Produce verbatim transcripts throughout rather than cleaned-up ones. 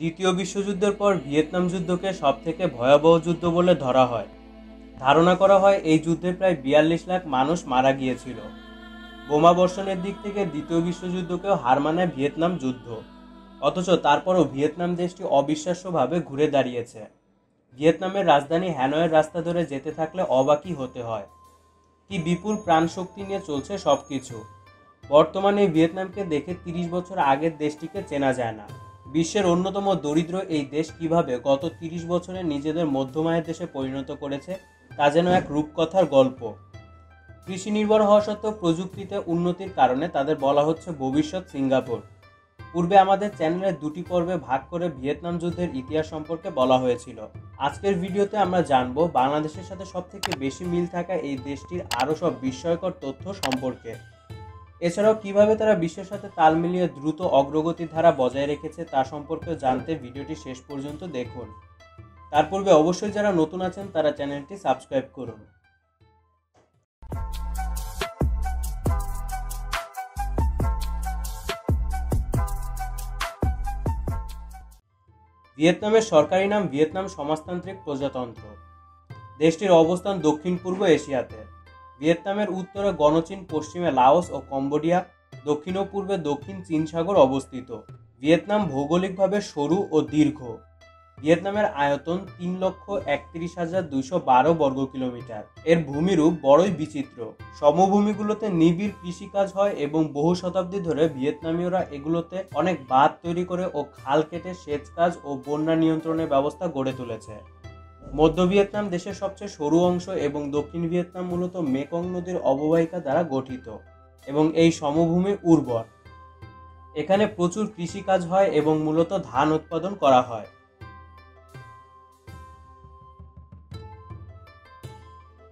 দ্বিতীয় বিশ্বযুদ্ধের পর ভিয়েতনাম যুদ্ধকে সবথেকে ভয়াবহ যুদ্ধ বলে ধরা হয়। ধারণা করা হয় এই যুদ্ধে প্রায় বিয়াল্লিশ লাখ মানুষ মারা গিয়েছিল। বোমা বর্ষণের দিক থেকে দ্বিতীয় বিশ্বযুদ্ধকেও হার মানায় ভিয়েতনাম যুদ্ধ, অথচ তারপরও ভিয়েতনাম দেশটি অবিশ্বাস্যভাবে ঘুরে দাঁড়িয়েছে। ভিয়েতনামের রাজধানী হ্যানয়ের রাস্তা ধরে যেতে থাকলে অবাকই হতে হয়, কি বিপুল প্রাণশক্তি নিয়ে চলছে সব কিছু। বর্তমানে ভিয়েতনামকে দেখে তিরিশ বছর আগের দেশটিকে চেনা যায় না। বিশ্বের অন্যতম দরিদ্র এই দেশ কিভাবে গত তিরিশ বছরে নিজেদের মধ্যমায়ের দেশে পরিণত করেছে তা যেন এক রূপকথার গল্প। কৃষি নির্ভর হওয়া সত্ত্বেও প্রযুক্তিতে উন্নতির কারণে তাদের বলা হচ্ছে ভবিষ্যৎ সিঙ্গাপুর। পূর্বে আমাদের চ্যানেলে দুটি পর্বে ভাগ করে ভিয়েতনাম যুদ্ধের ইতিহাস সম্পর্কে বলা হয়েছিল। আজকের ভিডিওতে আমরা জানব বাংলাদেশের সাথে সবথেকে বেশি মিল থাকা এই দেশটির আরও সব বিস্ময়কর তথ্য সম্পর্কে, এছাড়াও কিভাবে তারা বিশ্বের সাথে তাল মিলিয়ে দ্রুত অগ্রগতির ধারা বজায় রেখেছে তা সম্পর্কে জানতে ভিডিওটি শেষ পর্যন্ত দেখুন। তার পূর্বে অবশ্যই যারা নতুন আছেন তারা চ্যানেলটি সাবস্ক্রাইব করুন। ভিয়েতনামের সরকারি নাম ভিয়েতনাম সমাজতান্ত্রিক প্রজাতন্ত্র। দেশটির অবস্থান দক্ষিণ পূর্ব এশিয়াতে। ভিয়েতনামের উত্তরে গণচীন, পশ্চিমে লাওস ও কম্বোডিয়া, দক্ষিণ ও পূর্বে দক্ষিণ চীন সাগর অবস্থিত। ভিয়েতনাম ভৌগোলিকভাবে সরু ও দীর্ঘ। ভিয়েতনামের আয়তন তিন লক্ষ একত্রিশ হাজার দুইশো বারো বর্গ কিলোমিটার। এর ভূমিরূপ বড়ই বিচিত্র। সমভূমিগুলোতে নিবিড় কৃষিকাজ হয় এবং বহু শতাব্দী ধরে ভিয়েতনামীয়রা এগুলোতে অনেক বাঁধ তৈরি করে ও খাল কেটে সেচ কাজ ও বন্যা নিয়ন্ত্রণের ব্যবস্থা গড়ে তুলেছে। মধ্য ভিয়েতনাম দেশের সবচেয়ে সরু অংশ এবং দক্ষিণ ভিয়েতনাম মূলত মেকং নদীর অববাহিকা দ্বারা গঠিত এবং এই সমভূমি উর্বর। এখানে প্রচুর কৃষিকাজ হয় এবং মূলত ধান উৎপাদন করা হয়।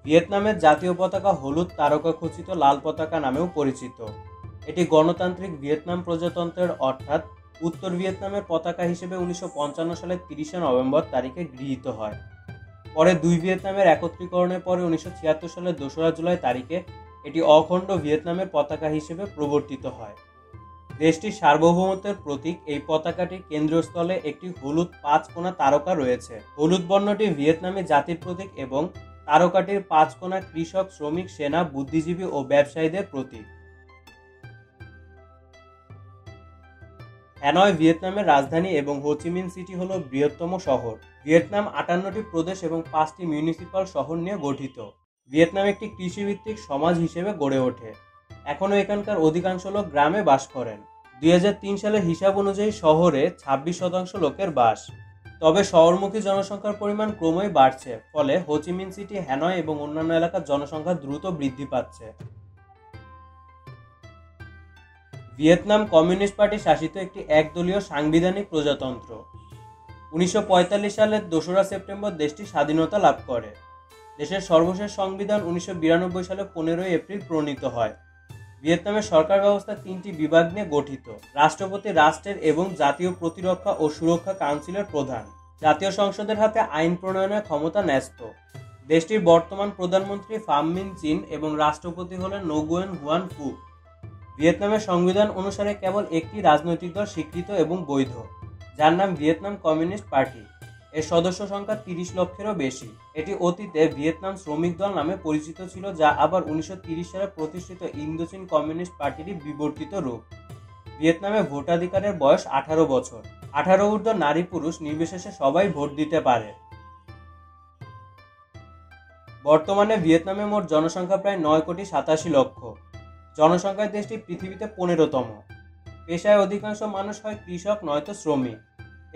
ভিয়েতনামের জাতীয় পতাকা হলুদ তারকা খচিত লাল পতাকা নামেও পরিচিত। এটি গণতান্ত্রিক ভিয়েতনাম প্রজাতন্ত্রের অর্থাৎ উত্তর ভিয়েতনামের পতাকা হিসেবে উনিশশো পঞ্চান্ন সালের তিরিশে নভেম্বর তারিখে গৃহীত হয়। পরে দুই ভিয়েতনামের একত্রীকরণের পরে উনিশশো ছিয়াত্তর সালের দোসরা জুলাই তারিখে এটি অখণ্ড ভিয়েতনামের পতাকা হিসেবে প্রবর্তিত হয়। দেশটির সার্বভৌমত্বের প্রতীক এই পতাকাটির কেন্দ্রস্থলে একটি হলুদ পাঁচ কোণা তারকা রয়েছে। হলুদ বর্ণটি ভিয়েতনামী জাতির প্রতীক এবং তারকাটির পাঁচ কোণা কৃষক, শ্রমিক, সেনা, বুদ্ধিজীবী ও ব্যবসায়ীদের প্রতীক। হ্যানয় ভিয়েতনামের রাজধানী এবং হোচিমিন সিটি হল বৃহত্তম শহর। ভিয়েতনাম আটান্নটি প্রদেশ এবং পাঁচটি মিউনিসিপাল শহর নিয়ে গঠিত। ভিয়েতনাম একটি কৃষিভিত্তিক সমাজ হিসেবে গড়ে ওঠে। এখনও এখানকার অধিকাংশ লোক গ্রামে বাস করেন। দুই হাজার তিন সালের হিসাব অনুযায়ী শহরে ছাব্বিশ শতাংশ লোকের বাস। তবে শহরমুখী জনসংখ্যার পরিমাণ ক্রমেই বাড়ছে, ফলে হোচিমিন সিটি, হ্যানয় এবং অন্যান্য এলাকার জনসংখ্যা দ্রুত বৃদ্ধি পাচ্ছে। ভিয়েতনাম কমিউনিস্ট পার্টি শাসিত একটি একদলীয় সাংবিধানিক প্রজাতন্ত্র। উনিশশো পঁয়তাল্লিশ সালের দোসরা সেপ্টেম্বর দেশটি স্বাধীনতা লাভ করে। দেশের সর্বশেষ সংবিধান উনিশশো বিরানব্বই সালে পনেরোই এপ্রিল প্রণীত হয়। ভিয়েতনামের সরকার ব্যবস্থা তিনটি বিভাগ নিয়ে গঠিত: রাষ্ট্রপতি, রাষ্ট্রের এবং জাতীয় প্রতিরক্ষা ও সুরক্ষা কাউন্সিলের প্রধান। জাতীয় সংসদের হাতে আইন প্রণয়নের ক্ষমতা ন্যস্ত। দেশটির বর্তমান প্রধানমন্ত্রী ফাম মিন চিন এবং রাষ্ট্রপতি হলেন নোগুয়েন হুয়ান ফু। ভিয়েতনামের সংবিধান অনুসারে কেবল একটি রাজনৈতিক দল স্বীকৃত এবং বৈধ, যার নাম ভিয়েতনাম কমিউনিস্ট পার্টি। এর সদস্য সংখ্যা তিরিশ লক্ষেরও বেশি। এটি অতীতে ভিয়েতনাম শ্রমিক দল নামে পরিচিত ছিল, যা আবার উনিশশো তিরিশ সালে প্রতিষ্ঠিত ইন্দোচীন কমিউনিস্ট পার্টিরই বিবর্তিত রূপ। ভিয়েতনামে ভোটাধিকারের বয়স আঠারো বছর। আঠারো ঊর্ধ্ব নারী পুরুষ নির্বিশেষে সবাই ভোট দিতে পারে। বর্তমানে ভিয়েতনামে মোট জনসংখ্যা প্রায় নয় কোটি সাতাশি লক্ষ। জনসংখ্যার দেশটি পৃথিবীতে পনেরোতম। পেশায় অধিকাংশ মানুষ হয় কৃষক নয়তো শ্রমিক।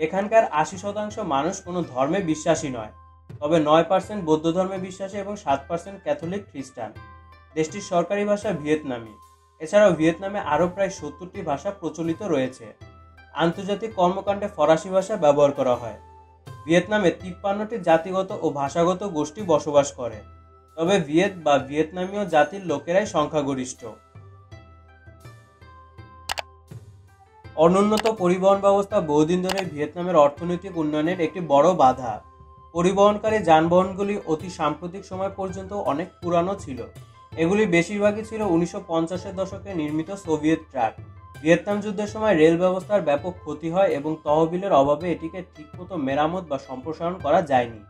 এখানকার আশি শতাংশ মানুষ কোনো ধর্মে বিশ্বাসী নয়, তবে নয় পার্সেন্ট বৌদ্ধ ধর্মে বিশ্বাসী এবং সাত পার্সেন্ট ক্যাথলিক খ্রিস্টান। দেশটির সরকারি ভাষা ভিয়েতনামি। এছাড়াও ভিয়েতনামে আরও প্রায় সত্তরটি ভাষা প্রচলিত রয়েছে। আন্তর্জাতিক কর্মকাণ্ডে ফরাসি ভাষা ব্যবহার করা হয়। ভিয়েতনামে তিপ্পান্নটি জাতিগত ও ভাষাগত গোষ্ঠী বসবাস করে, তবে ভিয়েত বা ভিয়েতনামীয় জাতির লোকেরাই সংখ্যাগরিষ্ঠ। অনুন্নত পরিবহন ব্যবস্থা বহুদিন ধরে ভিয়েতনামের অর্থনৈতিক উন্নয়নের একটি বড় বাধা। পরিবহনকারী যানবাহনগুলি অতি সাম্প্রতিক সময় পর্যন্ত অনেক পুরানো ছিল। এগুলি বেশিরভাগই ছিল উনিশশো পঞ্চাশের দশকে নির্মিত সোভিয়েত ট্রাক। ভিয়েতনাম যুদ্ধের সময় রেল ব্যবস্থার ব্যাপক ক্ষতি হয় এবং তহবিলের অভাবে এটিকে ঠিকমতো মেরামত বা সম্প্রসারণ করা যায়নি।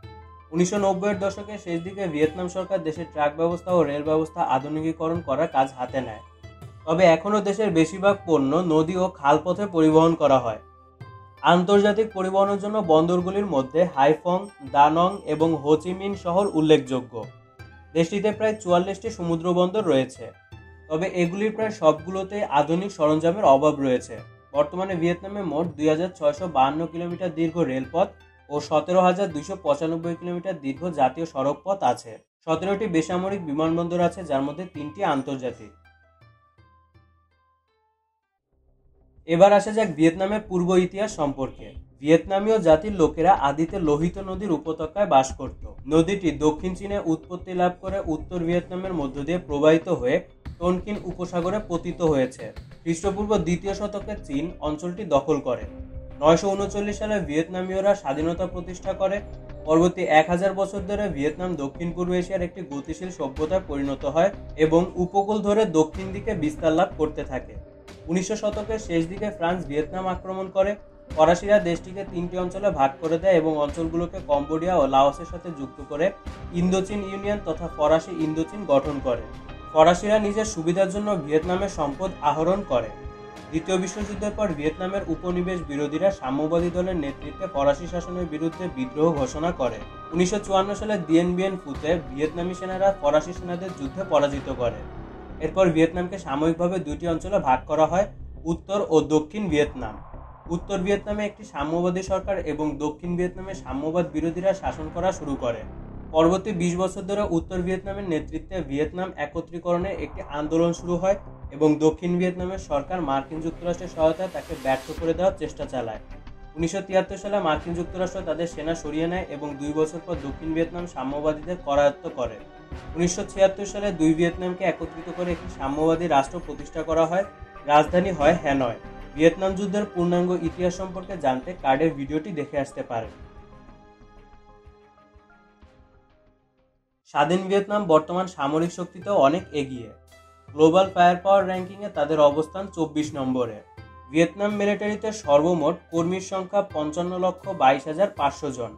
উনিশশো নব্বই এর দশকের শেষ দিকে ভিয়েতনাম সরকার দেশের ট্রাক ব্যবস্থা ও রেল ব্যবস্থা আধুনিকীকরণ করার কাজ হাতে নেয়, তবে এখনও দেশের বেশিরভাগ পণ্য নদী ও খালপথে পরিবহন করা হয়। আন্তর্জাতিক পরিবহনের জন্য বন্দরগুলির মধ্যে হাইফং, দানং এবং হো চি মিন শহর উল্লেখযোগ্য। দেশটিতে প্রায় চুয়াল্লিশটি সমুদ্র বন্দর রয়েছে, তবে এগুলির প্রায় সবগুলোতে আধুনিক সরঞ্জামের অভাব রয়েছে। বর্তমানে ভিয়েতনামে মোট দুই হাজার ছয়শো বাহান্ন কিলোমিটার দীর্ঘ রেলপথ ও সতেরো হাজার দুইশো পঁচানব্বই কিলোমিটার দীর্ঘ জাতীয় সড়কপথ আছে। সতেরোটি বেসামরিক বিমানবন্দর আছে, যার মধ্যে তিনটি আন্তর্জাতিক। এবার আসা যাক ভিয়েতনামের পূর্ব ইতিহাস সম্পর্কে। ভিয়েতনামীয় জাতির লোকেরা আদিতে লোহিত নদীর উপত্যকায় বাস করত। নদীটি দক্ষিণ চীনে উৎপত্তি লাভ করে উত্তর ভিয়েতনামের মধ্য দিয়ে প্রবাহিত হয়ে টোনকিন উপসাগরে পতিত হয়েছে। খ্রিস্টপূর্ব দ্বিতীয় শতকে চীন অঞ্চলটি দখল করে। নয়শো উনচল্লিশ সালে ভিয়েতনামীয়রা স্বাধীনতা প্রতিষ্ঠা করে। পরবর্তী এক হাজার বছর ধরে ভিয়েতনাম দক্ষিণ পূর্ব এশিয়ার একটি গতিশীল সভ্যতায় পরিণত হয় এবং উপকূল ধরে দক্ষিণ দিকে বিস্তার লাভ করতে থাকে। উনিশশো শতকের শেষ দিকে ফ্রান্স ভিয়েতনাম আক্রমণ করে। ফরাসিরা দেশটিকে তিনটি অঞ্চলে ভাগ করে দেয় এবং অঞ্চলগুলোকে কম্বোডিয়া ও লাওসের সাথে যুক্ত করে ইন্দোচীন ইউনিয়ন তথা ফরাসি ইন্দোচীন গঠন করে। ফরাসিরা নিজের সুবিধার জন্য ভিয়েতনামের সম্পদ আহরণ করে। দ্বিতীয় বিশ্বযুদ্ধের পর ভিয়েতনামের উপনিবেশ বিরোধীরা সাম্যবাদী দলের নেতৃত্বে ফরাসি শাসনের বিরুদ্ধে বিদ্রোহ ঘোষণা করে। উনিশশো চুয়ান্ন সালে দিয়েন বিয়েন ফুতে ভিয়েতনামি সেনারা ফরাসি সেনাদের যুদ্ধে পরাজিত করে। এরপর ভিয়েতনামকে সাময়িকভাবে দুইটি অঞ্চলে ভাগ করা হয়, উত্তর ও দক্ষিণ ভিয়েতনাম। উত্তর ভিয়েতনামে একটি সাম্যবাদী সরকার এবং দক্ষিণ ভিয়েতনামে সাম্যবাদ বিরোধীরা শাসন করা শুরু করে। পরবর্তী বিশ বছর ধরে উত্তর ভিয়েতনামের নেতৃত্বে ভিয়েতনাম একত্রীকরণে একটি আন্দোলন শুরু হয় এবং দক্ষিণ ভিয়েতনামের সরকার মার্কিন যুক্তরাষ্ট্রের সহায়তায় তাকে ব্যর্থ করে দেওয়ার চেষ্টা চালায়। উনিশশো তিয়াত্তর সালে মার্কিন যুক্তরাষ্ট্র তাদের সেনা সরিয়ে নেয় এবং দুই বছর পর দক্ষিণ ভিয়েতনাম সাম্যবাদীদের করায়ত্ত করে। উনিশশো ছিয়াত্তর সালে দুই ভিয়েতনামকে একত্রিত করে একটি সাম্যবাদী রাষ্ট্র প্রতিষ্ঠা করা হয়। রাজধানী হয় হ্যানয়। ভিয়েতনাম যুদ্ধের পূর্ণাঙ্গ ইতিহাস সম্পর্কে জানতে কার্ডের ভিডিওটি দেখে আসতে পারেন। স্বাধীন ভিয়েতনাম বর্তমান সামরিক শক্তিতেও অনেক এগিয়ে। গ্লোবাল ফায়ার পাওয়ার র্যাঙ্কিংয়ে তাদের অবস্থান চব্বিশ নম্বরে। ভিয়েতনাম মিলিটারিতে সর্বমোট কর্মীর সংখ্যা পঞ্চান্ন লক্ষ বাইশ হাজার পাঁচশো জন।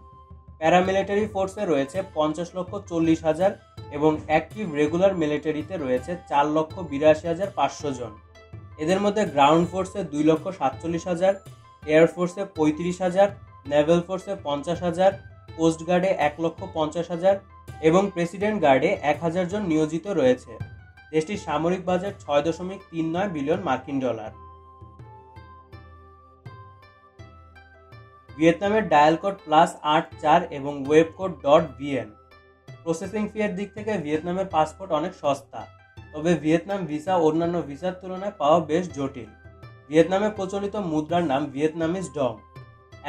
প্যারামিলিটারি ফোর্সে রয়েছে পঞ্চাশ লক্ষ চল্লিশ হাজার এবং অ্যাক্টিভ রেগুলার মিলিটারিতে রয়েছে চার লক্ষ বিরাশি হাজার পাঁচশো জন। এদের মধ্যে গ্রাউন্ড ফোর্সে দুই লক্ষ সাতচল্লিশ হাজার, এয়ার ফোর্সে পঁয়ত্রিশ হাজার, নেভেল ফোর্সে পঞ্চাশ হাজার, কোস্টগার্ডে এক লক্ষ পঞ্চাশ হাজার এবং প্রেসিডেন্ট গার্ডে এক হাজার জন নিয়োজিত রয়েছে। দেশটির সামরিক বাজেট ছয় দশমিক তিন নয় বিলিয়ন মার্কিন ডলার। ভিয়েতনামের ডায়াল কোড প্লাস আট চার এবং web code dot VN. Processing ফিয়ের দিক থেকে ভিয়েতনামের পাসপোর্ট অনেক সস্তা, তবে ভিয়েতনাম ভিসা অন্যান্য ভিসার তুলনায় পাওয়া বেশ জটিল। ভিয়েতনামে প্রচলিত মুদ্রার নাম ভিয়েতনামিজ ডং।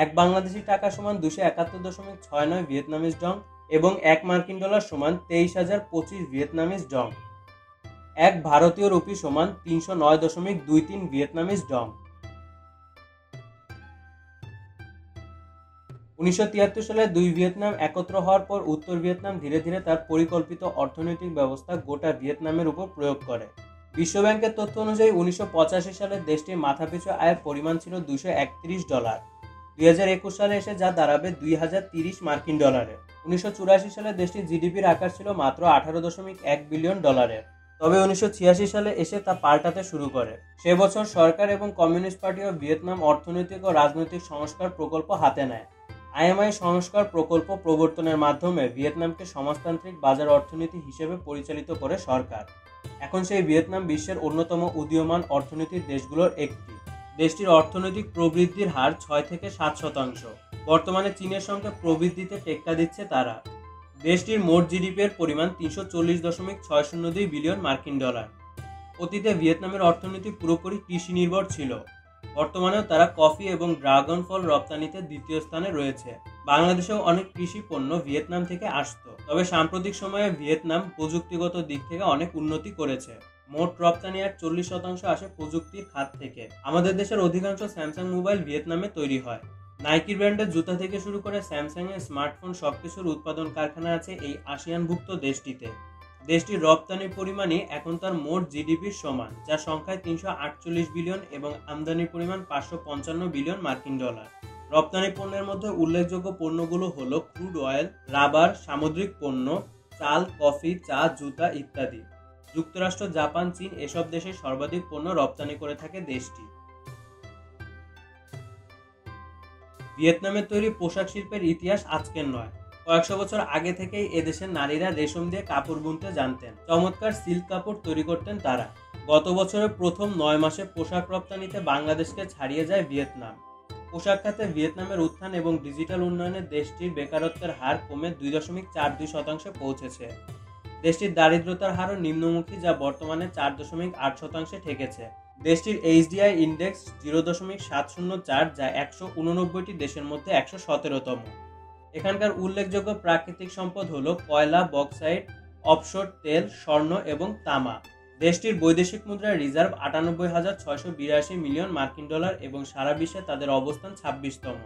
এক বাংলাদেশি টাকা সমান দুশো একাত্তর দশমিক ছয় নয় ভিয়েতনামিজ ডং এবং এক মার্কিন ডলার সমান তেইশ হাজার পঁচিশ ভিয়েতনামিজ ডং। এক ভারতীয় রুপি সমান তিনশো নয় দশমিক দুই তিন ভিয়েতনামিজ ডং। উনিশশো তিয়াত্তর সালে দুই ভিয়েতনাম একত্র হওয়ার পর উত্তর ভিয়েতনাম ধীরে ধীরে তার পরিকল্পিত অর্থনৈতিক ব্যবস্থা গোটা ভিয়েতনামের উপর প্রয়োগ করে। বিশ্বব্যাংকের তথ্য অনুযায়ী উনিশশো পঁচাশি সালে দেশটির মাথাপিছু আয়ের পরিমাণ ছিল দুশো একত্রিশ ডলার, দুই হাজার একুশ সালে এসে যা দাঁড়াবে দুই হাজার তিরিশ মার্কিন ডলারে। উনিশশো চুরাশি সালে দেশটির জিডিপির আকার ছিল মাত্র আঠারো দশমিক এক বিলিয়ন ডলারের, তবে উনিশশো ছিয়াশি সালে এসে তা পাল্টাতে শুরু করে। সে বছর সরকার এবং কমিউনিস্ট পার্টি অফ ভিয়েতনাম অর্থনৈতিক ও রাজনৈতিক সংস্কার প্রকল্প হাতে নেয়। আইএমআই সংস্কার প্রকল্প প্রবর্তনের মাধ্যমে ভিয়েতনামকে সমাজতান্ত্রিক বাজার অর্থনীতি হিসেবে পরিচালিত করে সরকার। এখন সেই ভিয়েতনাম বিশ্বের অন্যতম উদীয়মান অর্থনীতির দেশগুলোর একটি। দেশটির অর্থনৈতিক প্রবৃদ্ধির হার ছয় থেকে সাত শতাংশ। বর্তমানে চীনের সঙ্গে প্রবৃদ্ধিতে টেক্কা দিচ্ছে তারা। দেশটির মোট জিডিপির পরিমাণ তিনশো চল্লিশ দশমিক ছয় শূন্য দুই বিলিয়ন মার্কিন ডলার। অতীতে ভিয়েতনামের অর্থনীতি পুরোপুরি কৃষি নির্ভর ছিল। বর্তমানেও তারা কফি এবং ড্রাগন ফল রপ্তানিতে দ্বিতীয় স্থানে রয়েছে। বাংলাদেশেও অনেক কৃষি পণ্য ভিয়েতনাম থেকে আসত, তবে সাম্প্রতিক সময়ে ভিয়েতনাম প্রযুক্তিগত দিক থেকে অনেক উন্নতি করেছে। মোট রপ্তানি আর চল্লিশ শতাংশ আসে প্রযুক্তির খাত থেকে। আমাদের দেশের অধিকাংশ স্যামসাং মোবাইল ভিয়েতনামে তৈরি হয়। নাইকির ব্র্যান্ডের জুতা থেকে শুরু করে স্যামসাংয়ের স্মার্টফোন সবকিছুর উৎপাদন কারখানা আছে এই আসিয়ানভুক্ত দেশটিতে। देशटी रप्तानी परिमाणे एखन तार मोट जिडिपिर समान जार संख्या तीन सौ अड़तालीस बिलियन एबं आमदानी परिमाण पाँच सौ पचपन बिलियन मार्किन डॉलर। रप्तानी पण्येर मध्ये उल्लेखयोग्य पण्यगुलो हलो क्रूड अयेल, राबार, सामुद्रिक पण्य, चाल, कफि, चा, जूता इत्यादि। যুক্তরাষ্ট্র, জাপান, চীন এসব দেশে সর্বাধিক পণ্য রপ্তানি করে থাকে দেশটি। ভিয়েতনামের তৈরি পোশাক শিল্পের ইতিহাস আজকের নয়, কয়েকশো বছর আগে থেকেই এদেশের নারীরা রেশম দিয়ে কাপড় বুনতে জানতেন। চমৎকার সিল্ক কাপড় তৈরি করতেন তারা। গত বছরের প্রথম নয় মাসে পোশাক রপ্তানিতে বাংলাদেশকে ছাড়িয়ে যায় ভিয়েতনাম। পোশাক খাতে ভিয়েতনামের উত্থান এবং ডিজিটাল উন্নয়নে দেশটির বেকারত্বের হার কমে দুই দশমিক চার দুই শতাংশে পৌঁছেছে। দেশটির দারিদ্রতার হারও নিম্নমুখী, যা বর্তমানে চার দশমিক আট শতাংশে ঠেকেছে। দেশটির এইচডিআই ইন্ডেক্স জিরো দশমিক সাত শূন্য চার, যা একশো উননব্বইটি দেশের মধ্যে একশো সতেরোতম। এখানকার উল্লেখযোগ্য প্রাকৃতিক সম্পদ হল কয়লা, বক্সাইট, অফশোর তেল, স্বর্ণ এবং তামা। দেশটির বৈদেশিক মুদ্রার রিজার্ভ আটানব্বই হাজার ছয়শো বিরাশি মিলিয়ন মার্কিন ডলার এবং সারা বিশ্বে তাদের অবস্থান ছাব্বিশতম।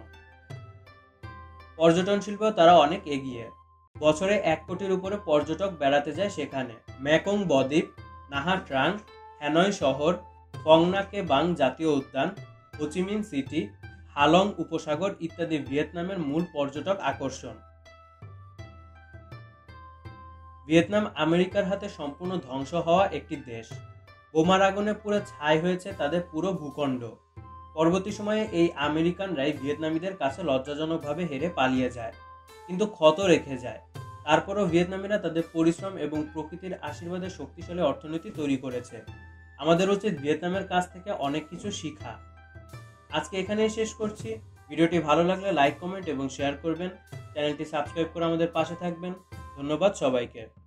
পর্যটন শিল্পেও তারা অনেক এগিয়ে। বছরে এক কোটির উপরে পর্যটক বেড়াতে যায় সেখানে। মেকং বদ্বীপ, নাহা ট্রাং, হ্যানয় শহর, ফংনাকে বাং জাতীয় উদ্যান, হোচিমিন সিটি, হালং উপসাগর ইত্যাদি ভিয়েতনামের মূল পর্যটক আকর্ষণ। ভিয়েতনাম আমেরিকার হাতে সম্পূর্ণ ধ্বংস হওয়া একটি দেশ। বোমার আগুনে পুরো ছাই হয়েছে তাদের পুরো ভূখণ্ড। পরবর্তী সময়ে এই আমেরিকানরাই ভিয়েতনামীদের কাছে লজ্জাজনকভাবে হেরে পালিয়ে যায়, কিন্তু ক্ষত রেখে যায়। তারপরও ভিয়েতনামিরা তাদের পরিশ্রম এবং প্রকৃতির আশীর্বাদে শক্তিশালী অর্থনীতি তৈরি করেছে। আমাদের উচিত ভিয়েতনামের কাছ থেকে অনেক কিছু শিখা। আজকে এখানেই শেষ করছি। ভিডিওটি ভালো লাগলে লাইক, কমেন্ট এবং শেয়ার করবেন। চ্যানেলটি সাবস্ক্রাইব করে আমাদের পাশে থাকবেন। ধন্যবাদ সবাইকে।